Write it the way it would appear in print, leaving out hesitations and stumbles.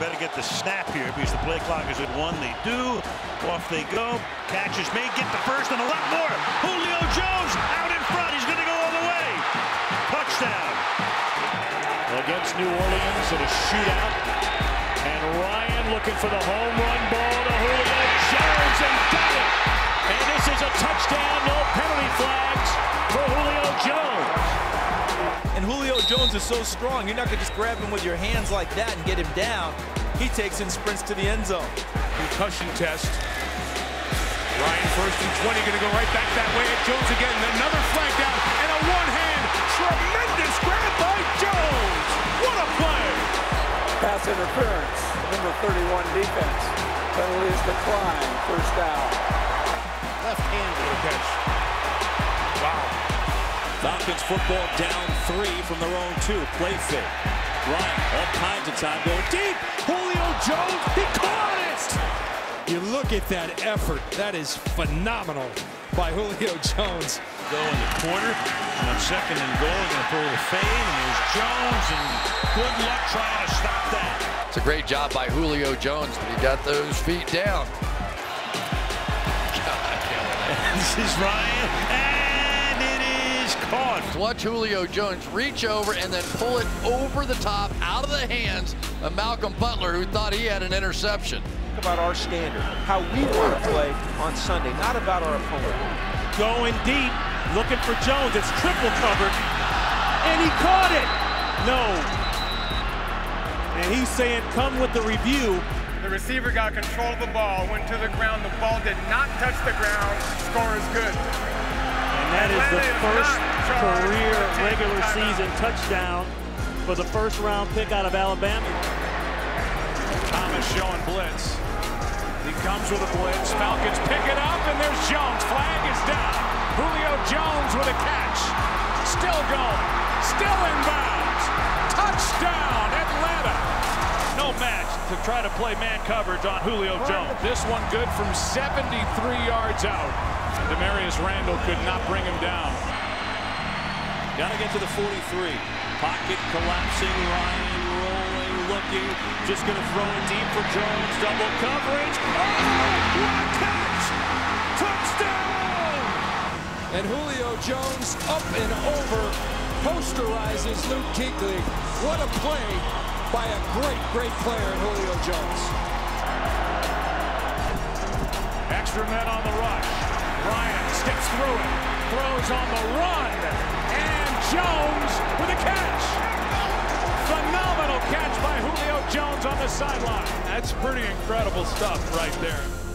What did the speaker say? better get the snap here because the play clock is at 1. They do. Off they go. Catch is made. Get the first and a lot more. Julio Jones out in front. He's going to go all the way. Touchdown. Against New Orleans in a shootout. And Ryan looking for the home run ball to Julio Jones, and got it. And this is a touchdown. No penalty flags for Julio Jones. And Julio Jones is so strong, you're not going to just grab him with your hands like that and get him down. He takes and sprints to the end zone. Concussion test. Ryan first and 20, going to go right back that way at Jones again. Another flag down and a one-hand tremendous grab by Jones. What a play! Pass interference, number 31 defense. Penalty is declined. First down. Left-handed catch. Wow. Falcons football down 3 from their own 2. Play fit. Ryan, all kinds of time going deep. Julio Jones, he caught it! You look at that effort. That is phenomenal by Julio Jones. Go in the corner. And on second and goal, going to pull the fade. And there's Jones, and good luck trying to stop that. It's a great job by Julio Jones, but he got those feet down. God. This is Ryan. Watch Julio Jones reach over and then pull it over the top, out of the hands of Malcolm Butler, who thought he had an interception. About our standard, how we want to play on Sunday, not about our opponent. Going deep, looking for Jones. It's triple covered, and he caught it. No. And he's saying, come with the review. The receiver got control of the ball, went to the ground. The ball did not touch the ground. Score is good. And that is the first career regular season touchdown for the first-round pick out of Alabama. Thomas showing blitz. He comes with a blitz. Falcons pick it up, and there's Jones. Flag is down. Julio Jones with a catch. Still going. Still inbounds. Touchdown, Atlanta. No match to try to play man coverage on Julio Jones. This one good from 73 yards out. Demaryius Randall could not bring him down. Got to get to the 43. Pocket collapsing. Ryan rolling, looking. Just going to throw it deep for Jones. Double coverage. Oh, what a catch! Touchdown! And Julio Jones up and over posterizes Luke Kuechly. What a play by a great, great player in Julio Jones. Extra men on the rush. Ryan steps through it, throws on the run, and Jones with a catch. Phenomenal catch by Julio Jones on the sideline. That's pretty incredible stuff right there.